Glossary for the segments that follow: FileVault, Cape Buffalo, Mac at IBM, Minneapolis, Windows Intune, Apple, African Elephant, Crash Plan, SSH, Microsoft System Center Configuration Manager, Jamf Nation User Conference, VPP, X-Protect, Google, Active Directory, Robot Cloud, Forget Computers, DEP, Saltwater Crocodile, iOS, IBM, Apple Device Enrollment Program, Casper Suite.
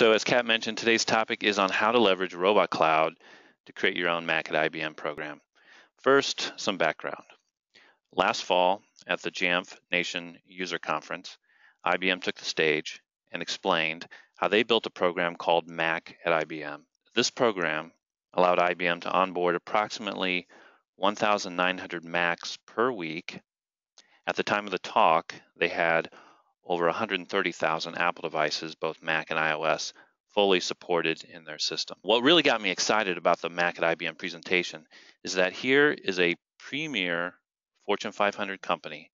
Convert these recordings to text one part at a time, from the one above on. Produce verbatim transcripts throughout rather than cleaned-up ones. So as Kat mentioned, today's topic is on how to leverage Robot Cloud to create your own Mac at I B M program. First, some background. Last fall at the Jamf Nation User Conference, I B M took the stage and explained how they built a program called Mac at I B M. This program allowed I B M to onboard approximately one thousand nine hundred Macs per week. At the time of the talk, they had over one hundred thirty thousand Apple devices, both Mac and iOS, fully supported in their system. What really got me excited about the Mac at I B M presentation is that here is a premier Fortune five hundred company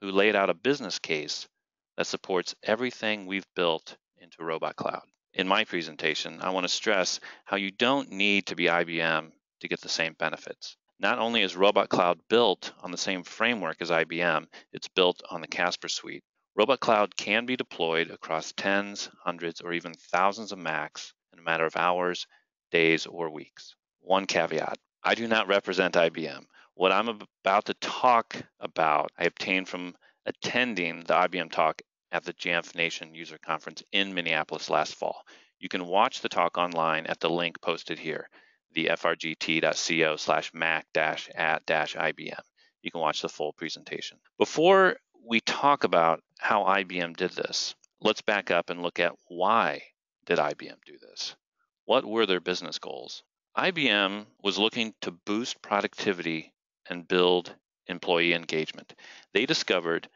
who laid out a business case that supports everything we've built into Robot Cloud. In my presentation, I want to stress how you don't need to be I B M to get the same benefits. Not only is Robot Cloud built on the same framework as I B M, it's built on the Casper Suite. Robot Cloud can be deployed across tens, hundreds, or even thousands of Macs in a matter of hours, days, or weeks. One caveat, I do not represent I B M. What I'm about to talk about, I obtained from attending the I B M talk at the Jamf Nation User Conference in Minneapolis last fall. You can watch the talk online at the link posted here, the frgt.co slash mac dash at dash IBM. You can watch the full presentation. Before we talk about how I B M did this, let's back up and look at why did I B M do this? What were their business goals? I B M was looking to boost productivity and build employee engagement. They discovered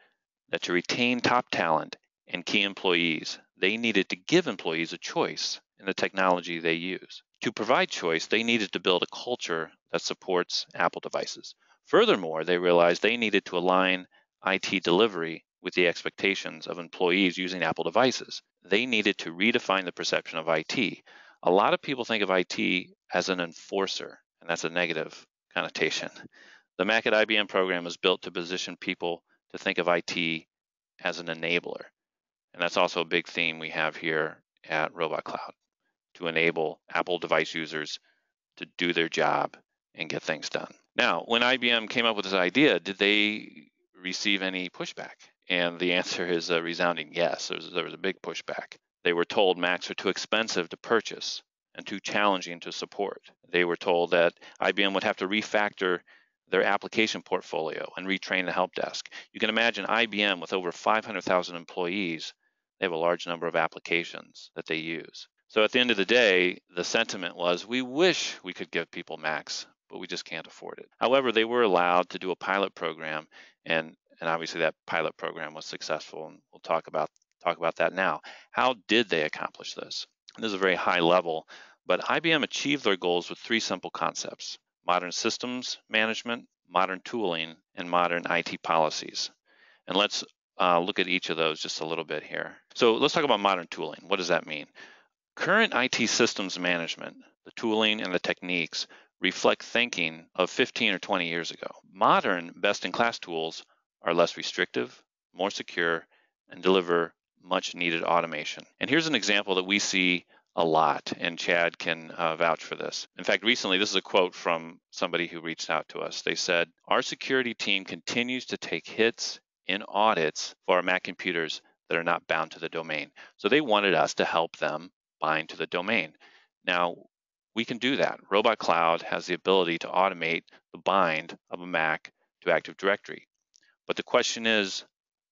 that to retain top talent and key employees, they needed to give employees a choice in the technology they use. To provide choice, they needed to build a culture that supports Apple devices. Furthermore, they realized they needed to align I T delivery with the expectations of employees using Apple devices. They needed to redefine the perception of I T. A lot of people think of I T as an enforcer, and that's a negative connotation. The Mac at I B M program was built to position people to think of I T as an enabler, and that's also a big theme we have here at Robot Cloud, to enable Apple device users to do their job and get things done. Now, when I B M came up with this idea, did they receive any pushback? And the answer is a resounding yes. There was, there was a big pushback. They were told Macs are too expensive to purchase and too challenging to support. They were told that I B M would have to refactor their application portfolio and retrain the help desk. You can imagine I B M with over five hundred thousand employees, they have a large number of applications that they use. So at the end of the day, the sentiment was, we wish we could give people Macs, but we just can't afford it. However, they were allowed to do a pilot program, and, and obviously that pilot program was successful, and we'll talk about, talk about that now. How did they accomplish this? This is a very high level, but I B M achieved their goals with three simple concepts: modern systems management, modern tooling, and modern I T policies. And let's uh, look at each of those just a little bit here. So let's talk about modern tooling. What does that mean? Current I T systems management, the tooling and the techniques reflect thinking of fifteen or twenty years ago. Modern best-in-class tools are less restrictive, more secure, and deliver much-needed automation. And here's an example that we see a lot, and Chad can uh, vouch for this. In fact, recently, this is a quote from somebody who reached out to us. They said, "Our security team continues to take hits in audits for our Mac computers that are not bound to the domain." So they wanted us to help them bind to the domain. Now, we can do that. Robot Cloud has the ability to automate the bind of a Mac to Active Directory. But the question is,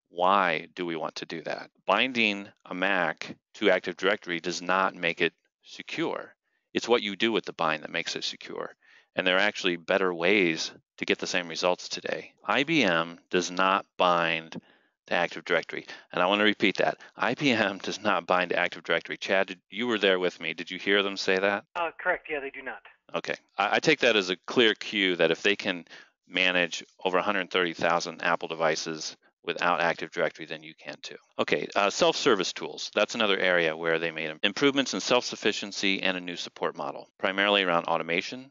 why do we want to do that? Binding a Mac to Active Directory does not make it secure. It's what you do with the bind that makes it secure. And there are actually better ways to get the same results today. I B M does not bind to Active Directory. And I want to repeat that. I B M does not bind to Active Directory. Chad, did, you were there with me. Did you hear them say that? Uh, correct. Yeah, they do not. Okay. I, I take that as a clear cue that if they can manage over one hundred thirty thousand Apple devices without Active Directory, then you can too. Okay. Uh, self-service tools. That's another area where they made improvements in self-sufficiency and a new support model, primarily around automation,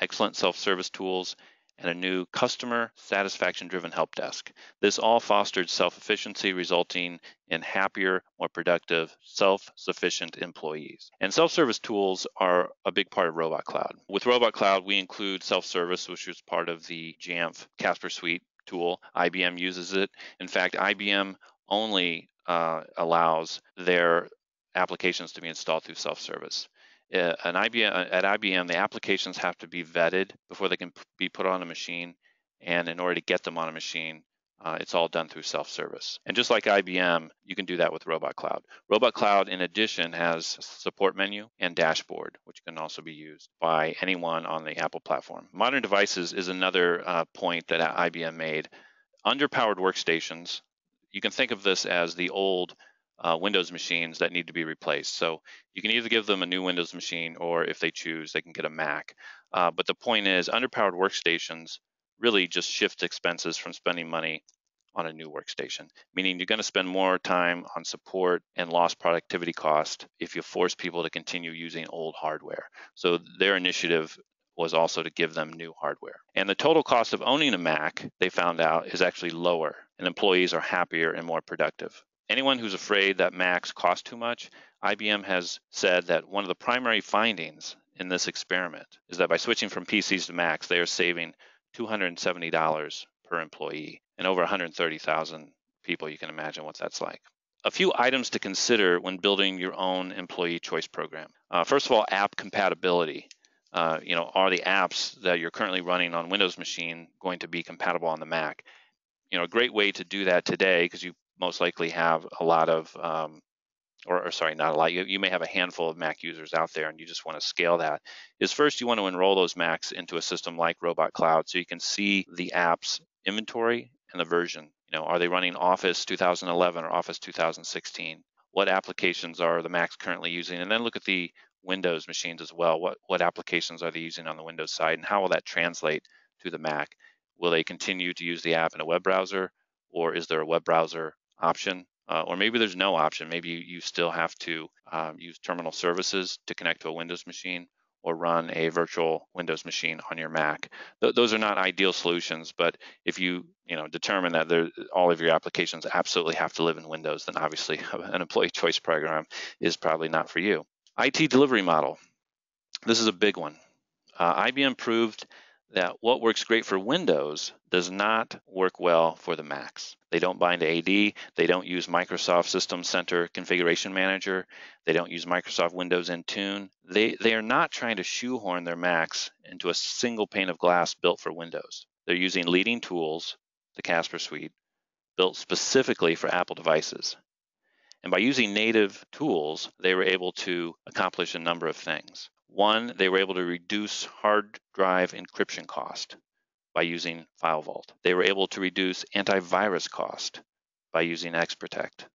excellent self-service tools, and a new customer satisfaction-driven help desk. This all fostered self-efficiency, resulting in happier, more productive, self-sufficient employees. And self-service tools are a big part of Robot Cloud. With Robot Cloud, we include self-service, which is part of the Jamf Casper Suite tool. I B M uses it. In fact, I B M only uh, allows their applications to be installed through self-service. Uh, an I B M, at I B M, the applications have to be vetted before they can be put on a machine, and in order to get them on a machine, uh, it's all done through self-service. And just like I B M, you can do that with Robot Cloud. Robot Cloud, in addition, has a support menu and dashboard, which can also be used by anyone on the Apple platform. Modern devices is another uh, point that I B M made. Underpowered workstations, you can think of this as the old Uh, Windows machines that need to be replaced. So you can either give them a new Windows machine, or if they choose, they can get a Mac. Uh, but the point is, underpowered workstations really just shift expenses from spending money on a new workstation, meaning you're going to spend more time on support and lost productivity cost if you force people to continue using old hardware. So their initiative was also to give them new hardware. And the total cost of owning a Mac, they found out, is actually lower, and employees are happier and more productive. Anyone who's afraid that Macs cost too much, I B M has said that one of the primary findings in this experiment is that by switching from P Cs to Macs, they are saving two hundred seventy dollars per employee, and over one hundred thirty thousand people, you can imagine what that's like. A few items to consider when building your own employee choice program. Uh, first of all, app compatibility. Uh, you know, are the apps that you're currently running on Windows machine going to be compatible on the Mac? You know, a great way to do that today, because you most likely have a lot of, um, or, or sorry, not a lot, you, you may have a handful of Mac users out there, and you just want to scale that, is first you want to enroll those Macs into a system like Robot Cloud so you can see the app's inventory and the version. You know, are they running Office two thousand eleven or Office two thousand sixteen? What applications are the Macs currently using? And then look at the Windows machines as well. What, what applications are they using on the Windows side, and how will that translate to the Mac? Will they continue to use the app in a web browser, or is there a web browser option, uh, or maybe there's no option. Maybe you, you still have to uh, use terminal services to connect to a Windows machine or run a virtual Windows machine on your Mac. Th those are not ideal solutions, but if you you know determine that there, all of your applications absolutely have to live in Windows, then obviously an employee choice program is probably not for you. I T delivery model. This is a big one. Uh, I B M proved that what works great for Windows does not work well for the Macs. They don't bind to A D, they don't use Microsoft System Center Configuration Manager, they don't use Microsoft Windows Intune. They, they are not trying to shoehorn their Macs into a single pane of glass built for Windows. They're using leading tools, the Casper Suite, built specifically for Apple devices. And by using native tools, they were able to accomplish a number of things. One, they were able to reduce hard drive encryption cost by using FileVault. They were able to reduce antivirus cost by using X-Protect.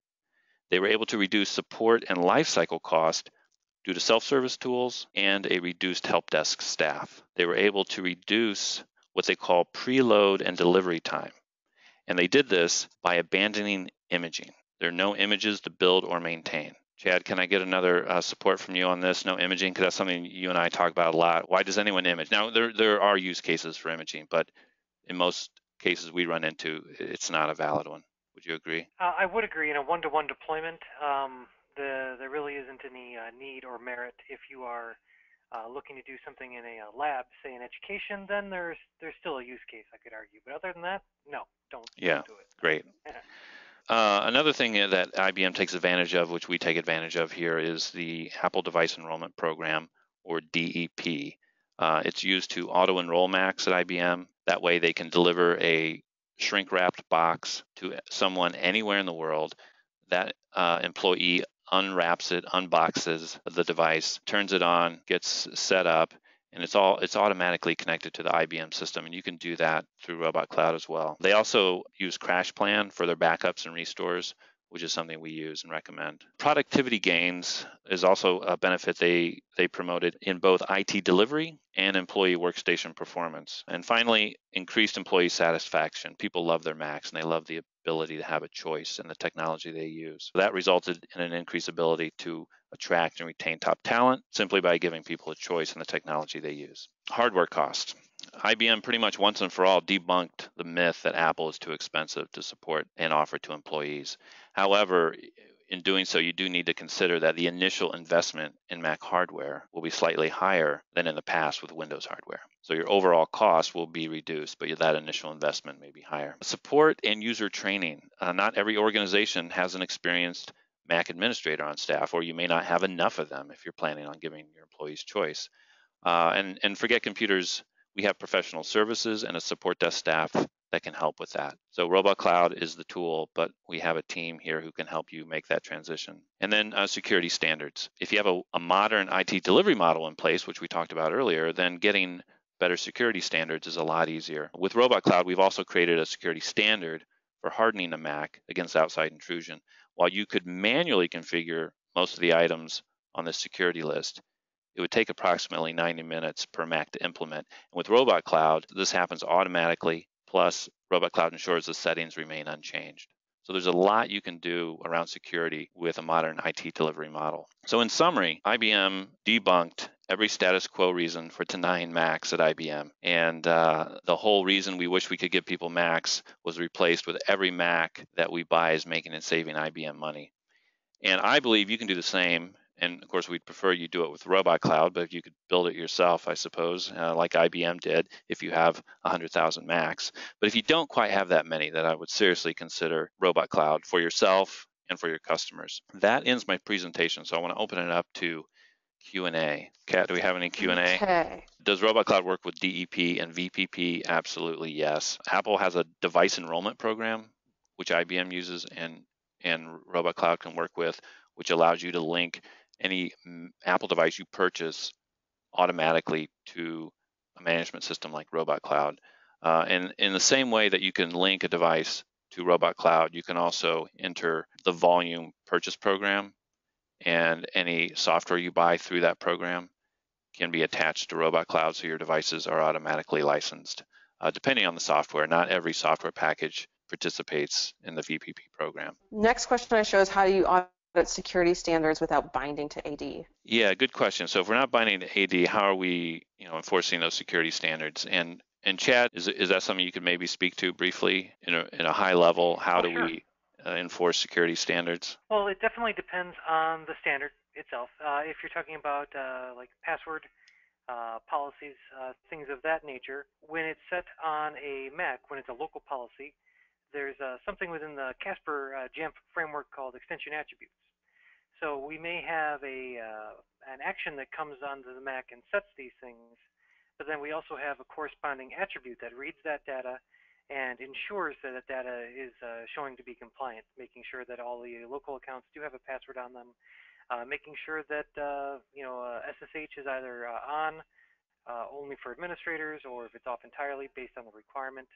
They were able to reduce support and lifecycle cost due to self-service tools and a reduced help desk staff. They were able to reduce what they call preload and delivery time. And they did this by abandoning imaging. There are no images to build or maintain. Chad, can I get another uh, support from you on this? No imaging, because that's something you and I talk about a lot. Why does anyone image? Now, there, there are use cases for imaging, but in most cases we run into, it's not a valid one. Would you agree? Uh, I would agree. In a one-to-one deployment, um, the, there really isn't any uh, need or merit. If you are uh, looking to do something in a, a lab, say in education, then there's, there's still a use case, I could argue. But other than that, no, don't, yeah, don't do it. Great. Uh, another thing that I B M takes advantage of, which we take advantage of here, is the Apple Device Enrollment Program, or D E P. Uh, it's used to auto-enroll Macs at I B M. That way they can deliver a shrink-wrapped box to someone anywhere in the world. That uh, employee unwraps it, unboxes the device, turns it on, gets set up, and it's all it's automatically connected to the I B M system, and you can do that through Robot Cloud as well. They also use Crash Plan for their backups and restores, which is something we use and recommend. Productivity gains is also a benefit they, they promoted in both I T delivery and employee workstation performance. And finally, increased employee satisfaction. People love their Macs, and they love the ability to have a choice in the technology they use. So that resulted in an increased ability to attract and retain top talent simply by giving people a choice in the technology they use. Hardware costs. I B M pretty much once and for all debunked the myth that Apple is too expensive to support and offer to employees. However, in doing so, you do need to consider that the initial investment in Mac hardware will be slightly higher than in the past with Windows hardware. So your overall cost will be reduced, but that initial investment may be higher. Support and user training. Uh, not every organization has an experienced Mac administrator on staff, or you may not have enough of them if you're planning on giving your employees choice. Uh, and, and forget computers, we have professional services and a support desk staff that can help with that. So Robot Cloud is the tool, but we have a team here who can help you make that transition. And then uh, security standards. If you have a, a modern I T delivery model in place, which we talked about earlier, then getting better security standards is a lot easier. With Robot Cloud, we've also created a security standard for hardening a Mac against outside intrusion. While you could manually configure most of the items on the security list, it would take approximately ninety minutes per Mac to implement. And with Robot Cloud, this happens automatically. Plus, Robot Cloud ensures the settings remain unchanged. So there's a lot you can do around security with a modern I T delivery model. So in summary, I B M debunked every status quo reason for denying Macs at I B M. And uh, the whole reason we wish we could give people Macs was replaced with every Mac that we buy is making and saving I B M money. And I believe you can do the same. And of course, we'd prefer you do it with Robot Cloud, but if you could build it yourself, I suppose, uh, like I B M did, if you have one hundred thousand Macs. But if you don't quite have that many, then I would seriously consider Robot Cloud for yourself and for your customers. That ends my presentation, so I want to open it up to Q and A. Kat, do we have any Q and A? Okay. Does Robot Cloud work with D E P and V P P? Absolutely, yes. Apple has a device enrollment program, which I B M uses and, and Robot Cloud can work with, which allows you to link any Apple device you purchase automatically to a management system like Robot Cloud. Uh, and in the same way that you can link a device to Robot Cloud, you can also enter the volume purchase program, and any software you buy through that program can be attached to Robot Cloud, so your devices are automatically licensed. Uh, depending on the software, not every software package participates in the V P P program. Next question I show is how do you audit security standards without binding to A D? Yeah, good question. So if we're not binding to A D, how are we, you know, enforcing those security standards? And and Chad, is is that something you could maybe speak to briefly in a in a high level? How oh, do sure. we uh, enforce security standards? Well, it definitely depends on the standard itself. Uh, if you're talking about uh, like password uh, policies, uh, things of that nature, when it's set on a Mac, when it's a local policy, there's uh, something within the Casper uh, Jamf framework called extension attributes. So we may have a uh, an action that comes onto the Mac and sets these things, but then we also have a corresponding attribute that reads that data and ensures that that data is uh, showing to be compliant, making sure that all the local accounts do have a password on them, uh, making sure that uh, you know uh, S S H is either uh, on uh, only for administrators or if it's off entirely based on the requirement.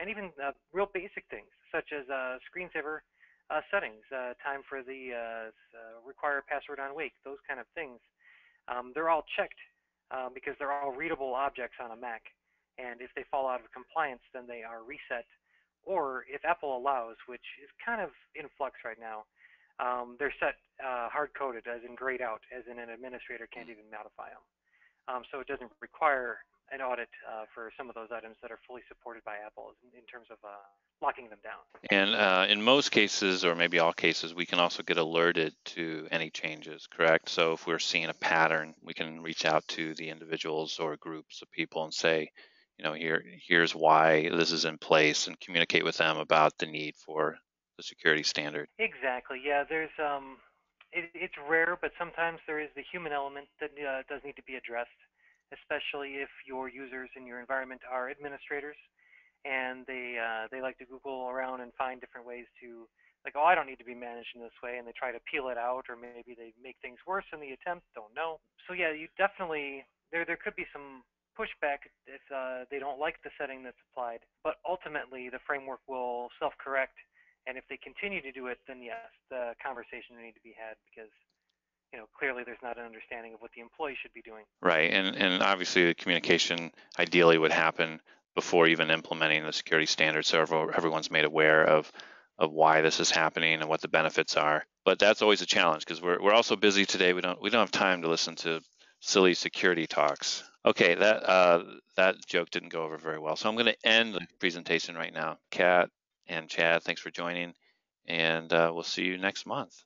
And even uh, real basic things, such as uh, screensaver uh, settings, uh, time for the uh, uh, require password on wake, those kind of things. Um, they're all checked uh, because they're all readable objects on a Mac. And if they fall out of compliance, then they are reset. Or if Apple allows, which is kind of in flux right now, um, they're set uh, hard-coded, as in grayed out, as in an administrator can't even modify them. Um, so it doesn't require an audit uh, for some of those items that are fully supported by Apple in, in terms of uh, locking them down. And uh, in most cases, or maybe all cases, we can also get alerted to any changes, correct? So if we're seeing a pattern, we can reach out to the individuals or groups of people and say, you know, here, here's why this is in place, and communicate with them about the need for the security standard. Exactly, yeah, there's, um, it, it's rare, but sometimes there is the human element that uh, does need to be addressed, especially if your users in your environment are administrators and they uh, they like to Google around and find different ways to, like, oh, I don't need to be managed in this way, and they try to peel it out, or maybe they make things worse in the attempt, don't know. So yeah, you definitely, there, there could be some pushback if uh, they don't like the setting that's applied, but ultimately the framework will self-correct, and if they continue to do it, then yes, the conversation will need to be had, because you know, clearly there's not an understanding of what the employee should be doing. Right, and, and obviously the communication ideally would happen before even implementing the security standards, so everyone's made aware of, of why this is happening and what the benefits are. But that's always a challenge, because we're, we're also busy today. We don't, we don't have time to listen to silly security talks. Okay, that, uh, that joke didn't go over very well, so I'm going to end the presentation right now. Kat and Chad, thanks for joining, and uh, we'll see you next month.